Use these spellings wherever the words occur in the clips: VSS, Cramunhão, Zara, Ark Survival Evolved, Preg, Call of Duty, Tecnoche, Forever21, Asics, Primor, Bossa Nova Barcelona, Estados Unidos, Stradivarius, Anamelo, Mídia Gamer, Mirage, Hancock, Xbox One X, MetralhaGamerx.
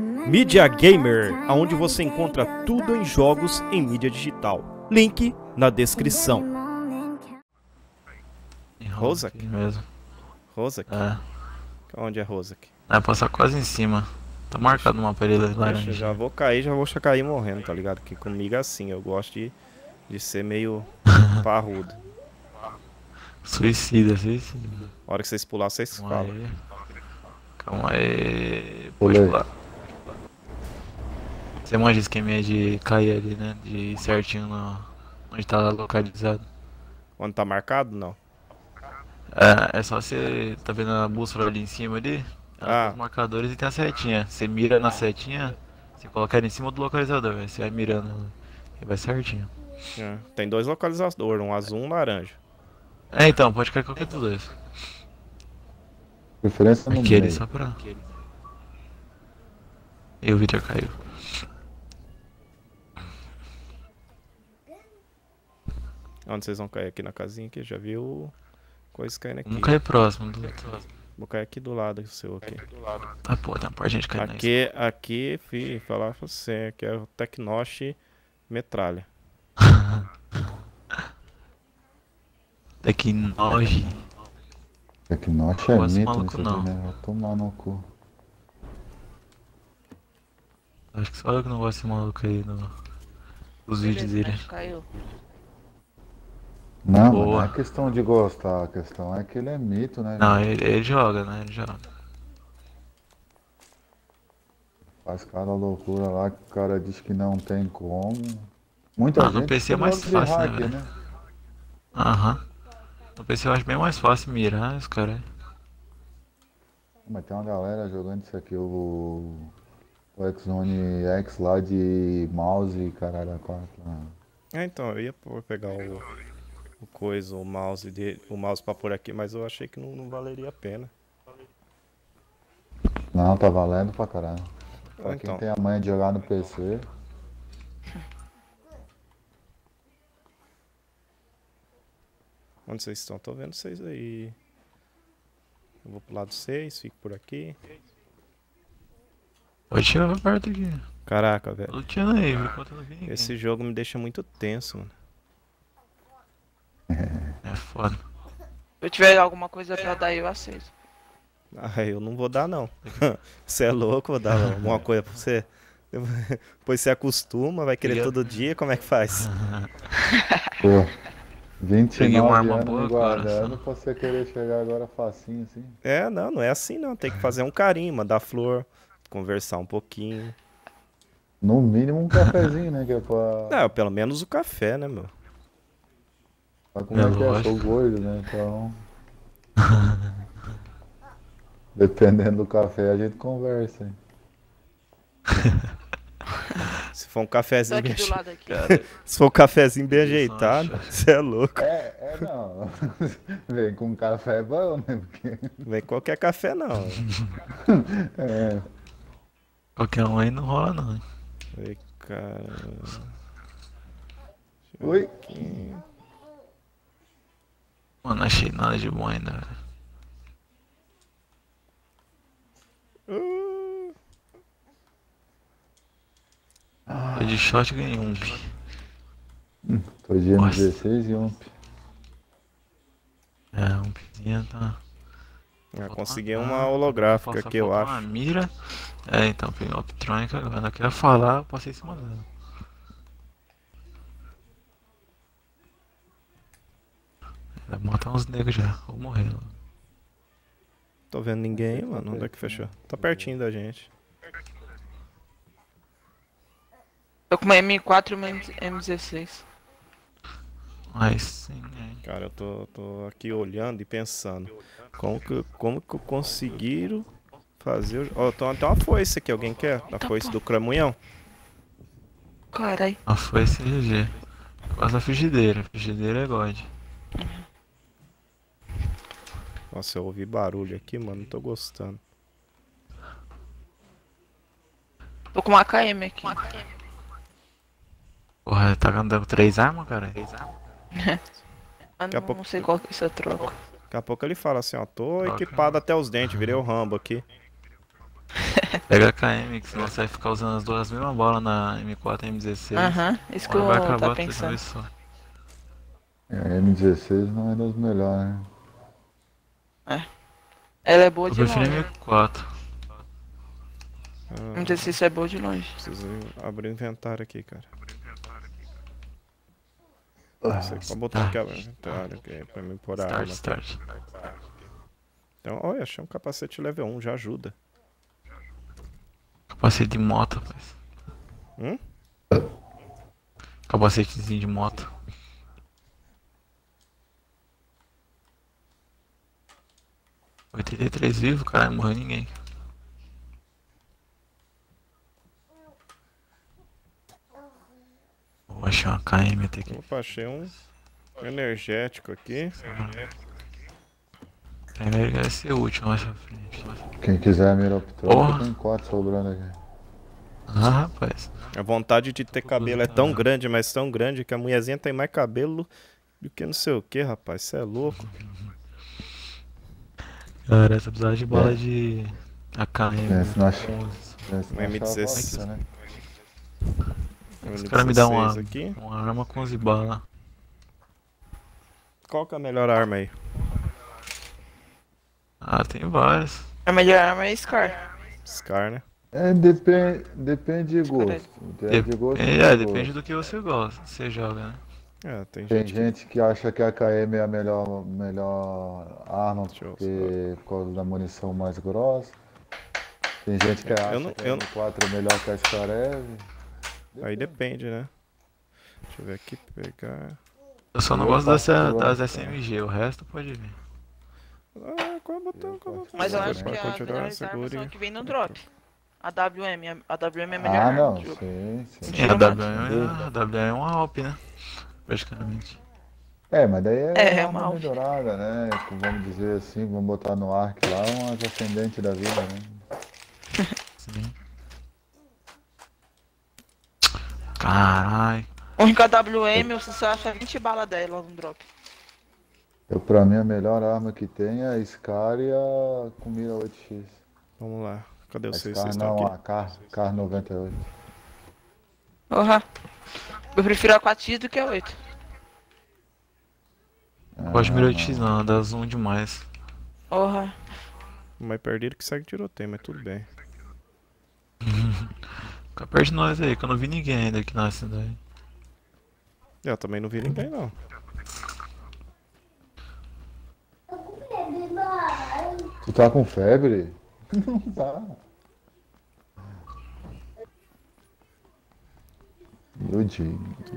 Mídia Gamer, onde você encontra tudo em jogos em mídia digital. Link na descrição. Rosak? Mesmo. Rosak? É. Onde é Rosak? É, passar quase em cima. Tá marcado uma parede laranja. Já vou cair morrendo, tá ligado? Que comigo é assim, eu gosto de ser meio parrudo. Suicida. A hora que vocês pular, vocês falam. Calma aí. Pode pular. Você manja o esqueminha de cair ali, né? De ir certinho onde tá localizado. Onde tá marcado? Não. É só você. Tá vendo a bússola ali em cima ali? Os marcadores e tem a setinha. Você mira na setinha, você coloca ela em cima do localizador, você vai mirando e vai certinho. É. Tem dois localizadores, um azul e um laranja. É, então, pode cair qualquer dos dois. Diferença não. Aquele só pra... E o Victor caiu. Onde vocês vão cair? Aqui na casinha, que já viu coisa caindo aqui. Vamos cair próximo do lado. Vou cair aqui do lado do seu, aqui. Ah, pô, tem uma parte de gente caindo aqui. Aqui, fi, falar pra você, aqui é o Tecnoche metralha. Tecnoche. Tecnoche é mito, não. Vai tomar no cu. Acho que só eu que não gosto desse maluco aí nos vídeos dele. Caiu. Não, não é questão de gostar, a questão é que ele é mito, né? Não, ele joga, né? Ele joga. Faz cada loucura lá que o cara diz que não tem como. Muita gente no PC é mais fácil, né? Aham. No PC eu acho bem mais fácil mirar os caras. Mas tem uma galera jogando isso aqui, o Xbox One X lá de mouse e caralho a 4. É, então, eu ia pegar o mouse dele, o mouse pra pôr aqui, mas eu achei que não valeria a pena. Não, tá valendo pra caralho. Pra então, quem tem a manha de jogar no PC. Onde vocês estão? Tô vendo vocês aí. Eu vou pro lado de vocês, fico por aqui. Vou tirar pra perto aqui. Caraca, velho. Tô tirando aí, vou contando aqui. Esse jogo me deixa muito tenso, mano. É foda. Se eu tiver alguma coisa pra dar, eu aceito. Ah, eu não vou dar não. Você é louco, vou dar alguma coisa pra você. Depois você acostuma, vai querer todo dia, como é que faz? Pô, 29 anos me guardando pra você querer chegar agora facinho assim. É, não é assim não, tem que fazer um carinho, mandar flor, conversar um pouquinho. No mínimo um cafezinho, né, que é pra... Não, pelo menos o café, né, meu? Mas como é que é? Sou gordo, né? Então... Dependendo do café, a gente conversa, hein? Se for um cafezinho bem ajeitado... Se for um cafezinho bem ajeitado, você é louco. É, não. Vem com café é bom, né? Porque... Vem qualquer café, não. É. Qualquer um aí não rola, não. Ei, cara... Oi! Mano, não achei nada de bom ainda, velho. Tô de shot e ganhei um ump. Tô de M16 e ump. É, umpzinha tá... Consegui uma holográfica aqui, eu acho. Uma mira. É, então, peguei uma optrônica, eu não queria falar, eu passei em cima dela. Deve matar uns negros já, vou morrer. Mano. Tô vendo ninguém, mano. Onde é que fechou? Tá pertinho da gente. Tô com uma M4 e uma M16. Mas sim, né? Cara, eu tô aqui olhando e pensando. Como que conseguiram fazer... Ó, tem até uma foice aqui, alguém quer? A foice do Cramunhão? Carai. A foice é GG. Quase a frigideira é God. Nossa, eu ouvi barulho aqui, mano, não tô gostando. Tô com uma AKM aqui. Porra, tá andando com 3 armas, cara? 3 armas? Não sei qual que é essa troca. Daqui a pouco ele fala assim, ó, tô equipado até os dentes, virei o Rambo aqui. Pega a KM, que senão você vai ficar usando as duas mesmas bolas na M4 e M16. Aham, isso que eu tava pensando. A M16 não é das melhores, né? É. Ela é boa de longe. Eu prefiro M4. Não sei se isso é boa de longe. Preciso abrir o inventário aqui, cara. Não sei qual botão que abre o inventário, que é pra mim pôr a arma. Start. Então, olha, achei um capacete level 1, já ajuda. Capacete de moto, rapaz. Capacetezinho de moto. Vai ter 3 vivos, caralho, morreu ninguém. Vou achar uma KM até aqui. Opa, achei um energético aqui. Vai ser útil mais pra frente. Quem quiser a mira optrópica, tem 4 sobrando aqui. Ah, rapaz. A vontade de ter cabelo é tão grande, mas tão grande, que a mulherzinha tem mais cabelo do que não sei o que, rapaz. Cê é louco. Cara, essa precisava de bola de AK, né? Uma M16, né? Os caras me dão uma arma com 11 balas. Qual que é a melhor arma aí? Ah, tem várias. A melhor arma é Scar. Scar, né? É, depende de gosto. Depende do que você gosta, você joga, né? É, tem gente que acha que a KM é a melhor arma porque, por causa da munição mais grossa. Tem gente que acha que a M4 é melhor que a Scarev. Aí depende, né? Deixa eu ver aqui, pegar... Eu só não gosto das SMG, o resto pode vir. Ah, qual é o botão? Mas eu acho que as armas são que vem no drop. A WM é melhor. Ah, não, sim. A WM é uma AWP, né? Praticamente. É, mas daí é uma melhorada, né? Vamos dizer assim, vamos botar no Ark lá, um ascendente da vida, né? Sim. Caralho. Única WM, você acha 20 balas dela no drop. Pra mim, a melhor arma que tem é a Scar e a com mira 8x. Vamos lá. Cadê o seu? Não, a Car 98. Eu prefiro a 4x do que a 8. Não gosto de mira 8x não, dá zoom demais. Mas perderam que segue tiroteio, mas tudo bem. Fica perto de nós aí, que eu não vi ninguém ainda aqui na cidade. Eu também não vi ninguém não. Tu tá com febre? Não tá. Meu Deus. Tô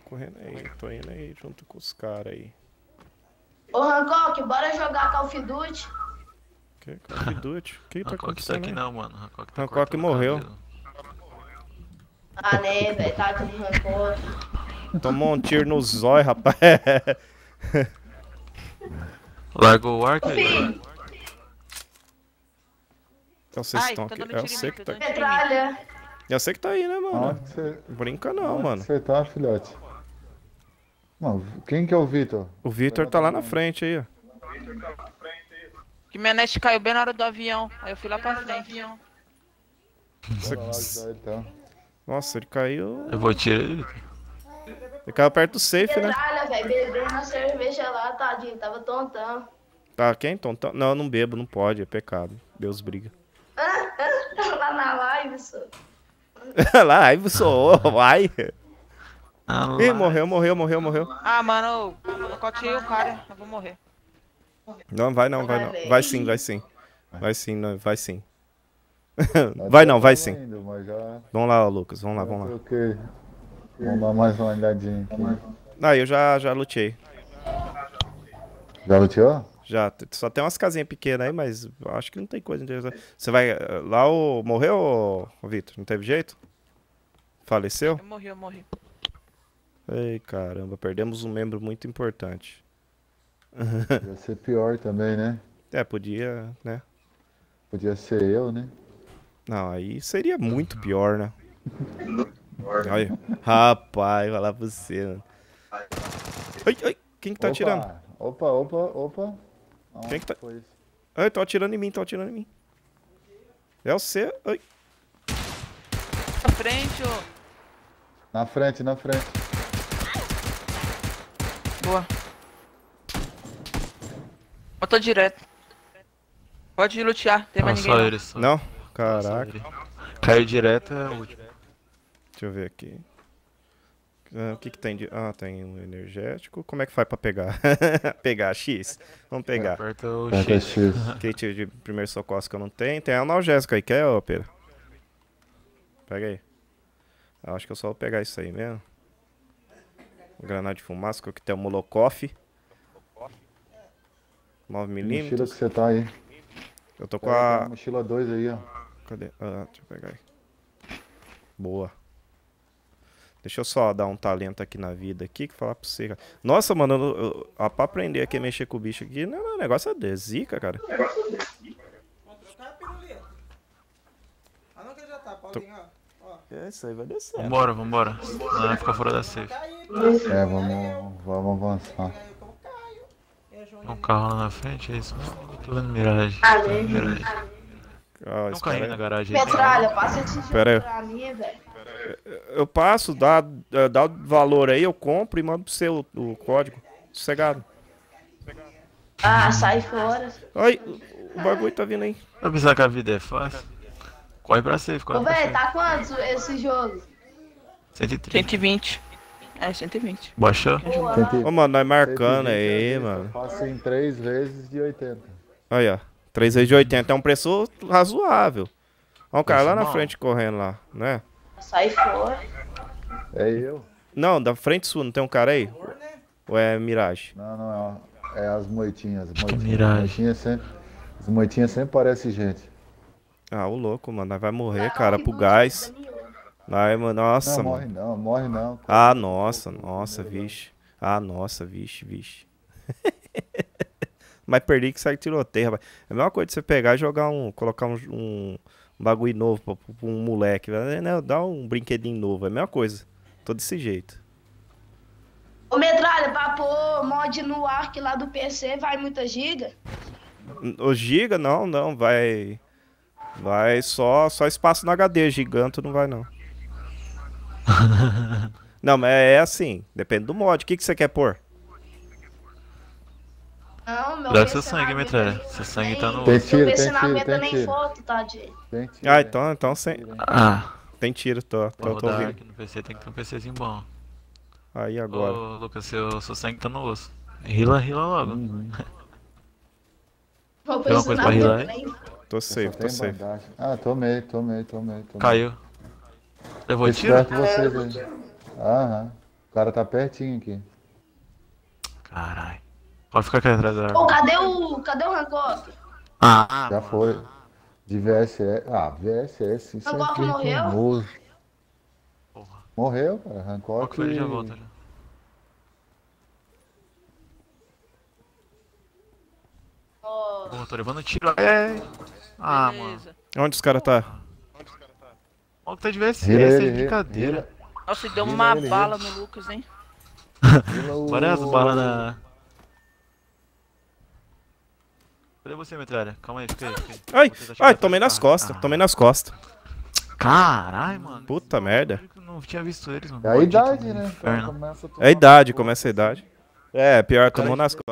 correndo aí, tô indo aí junto com os caras aí. Ô Hancock, bora jogar Call of Duty? Que Call of Duty? Quem tá acontecendo? Hancock tá aqui não, mano. Hancock morreu. Ah, né, velho, tá com Hancock. Tomou um tiro no zóio, rapaz. Largou o arco aí? Então vocês estão aqui. Eu sei que tá aí, né, mano? Brinca não, mano. Você tá, filhote? Mano, quem que é o Vitor? O Vitor tá lá na frente aí, ó. Que minha net caiu bem na hora do avião. Aí eu fui lá pra frente. Nossa, ele caiu. Eu vou tirar ele. Ele caiu perto do safe, né? Bebeu uma cerveja lá, tadinho, tava tontão. Tá, quem? Tontão? Não, eu não bebo, não pode, é pecado. Deus briga. Tá lá na live, sou. Live, sou, vai. Ih, morreu. Ah, mano, eu cotei o cara, eu vou morrer. Não, vai não. Vai sim. vai sim. Vamos lá, Lucas, vamos lá. Ok. Vamos dar mais uma olhadinha aqui. Ah, eu já lutei. Já luteou? Já, só tem umas casinhas pequenas aí, mas acho que não tem coisa interessante. Você vai lá ou morreu, Vitor? Não teve jeito? Faleceu? Eu morri. Ei, caramba, perdemos um membro muito importante. Podia ser pior também, né? É, podia, né? Podia ser eu, né? Não, aí seria muito pior, né? Olha, rapaz, vai lá pra você, mano. Ai, quem que tá atirando? Opa. Quem que tá... Ai, tô atirando em mim. É o C. Ai. Na frente, ô. Na frente, na frente. Boa. Botou direto. Pode lutear, tem mais ninguém. Só ele, só. Não? Caraca. Ele. Caiu direto é o último. Deixa eu ver aqui. O que que tem de... Ah, tem um energético. Como é que faz pra pegar? Pegar X? Vamos pegar. Aperta o X. Kit de primeiro socorro que eu não tenho. Tem analgésico aí. Quer, ô, Pedro? Pega aí. Eu acho que eu só vou pegar isso aí mesmo. O granada de fumaça, que tem o Molotov. 9mm. Mochila que você tá aí. Eu tô com a... Mochila 2 aí, ó. Cadê? Ah, deixa eu pegar aí. Boa. Deixa eu só dar um talento aqui na vida aqui, que falar pra você, cara. Nossa, mano, pra aprender aqui a mexer com o bicho aqui, não, o negócio é de zica, cara. O negócio é de zica, cara. Vamos trocar a piruleta. Ah, não, que já tá, Paulinho, ó. É isso aí, vai descer. Vambora, vambora. Não, vai ficar fora da safe. É, vamos avançar. Tem um carro lá na frente, é isso mesmo? Eu tô vendo Mirage. Não caiu na garagem. Petralha, passa a te pra mim, velho. Eu passo, dá o valor aí, eu compro e mando pro seu o código. Sossegado. Ah, sai fora. Ai, o bagulho tá vindo aí. Vai pensar que a vida é fácil. Corre pra safe, corre. Ô, velho, tá quantos esse jogo? 130. 120. É, 120. Baixou? Ô, mano, nós marcando 120, aí, mano. Passa em 3 vezes de 80. Aí, ó. 3 vezes de 80 é um preço razoável. Ó, um cara lá na frente correndo lá, né? Sai fora. É eu? Não, da frente sua, não tem um cara aí? Ou é Mirage? Não, é as moitinhas. As moitinhas sempre parecem gente. Ah, o louco, mano. Nós vai morrer, cara, pro gás. Ai, mano, nossa, não, mano. Morre não. Cara. Ah, nossa, vixe. Ah, nossa, vixe. Mas perdi que sai tiroteio, rapaz. É a mesma coisa de você pegar e jogar um bagulho novo pra um moleque, né? Dá um brinquedinho novo, é a mesma coisa. Tô desse jeito. Ô, Medralha, pra pôr mod no Ark lá do PC, vai muita giga? O giga? Não, vai... Vai só espaço no HD, giganto não vai, não. Não, mas é assim, depende do mod. O que você quer pôr? Não, meu PC sangue, Metralha. Seu sangue tá no... Tem tiro, tem tiro, tem tiro. Foto, tá, tem tiro. Ah, então sem... Ah. Tem tiro, tô ouvindo. Aqui no PC tem que ter um PCzinho bom. Aí agora. Ô, Lucas, seu sangue tá no osso. Rila logo. Vou tem uma coisa pra rilar aí? Tô safe. Bandagem. Ah, tomei. Caiu. Levou tiro? Aham. O cara tá pertinho aqui. Caralho. Pode ficar aqui atrás da... Pô, cadê o Hancock? Ah, já foi. De VSS... Ah, VSS... Hancock morreu? Porra. Morreu, cara. Hancock... Ele já volta, já. Oh. Pô, tô levando tiro. É. Ah, beleza. Mano. Onde os caras tá? Onde tá de VSS? É brincadeira. Nossa, deu uma bala no Lucas, hein? Parece bala na... Cadê você, Metralha? Calma aí, fica aí. Ai, tomei nas costas, Caralho, mano. Puta merda. Eu não tinha visto eles, mano. É a idade, né? Começa a idade. É, pior, tomou nas costas.